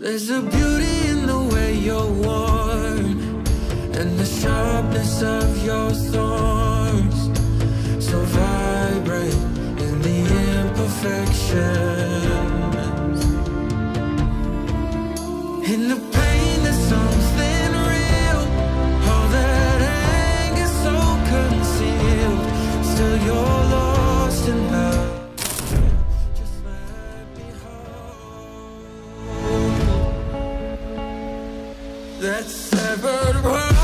There's a beauty in the way you're worn, and the sharpness of your thorns, so vibrant in the imperfections, in the pain there's something real, all that anger so concealed, still you're lost in love. That severed world,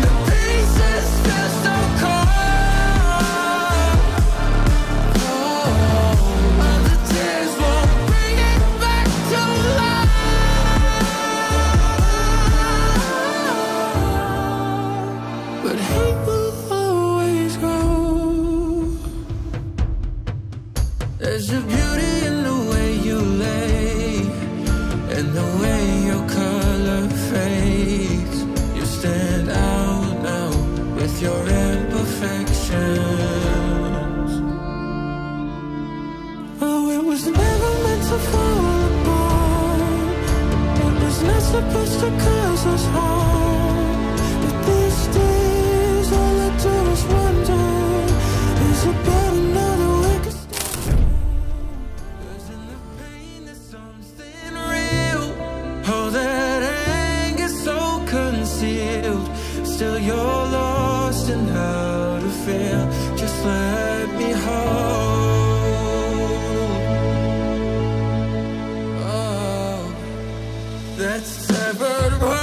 the pieces feel so cold. All the tears won't bring it back to life, but hate will always grow. There's a beauty in the and the way your color fades, you stand out now with your imperfections. Oh, it was never meant to fall apart. It was not supposed to cause us harm. But these days, all I do is wonder, is it better? Still you're lost in how to feel. Just let me hold. Oh, that's severed.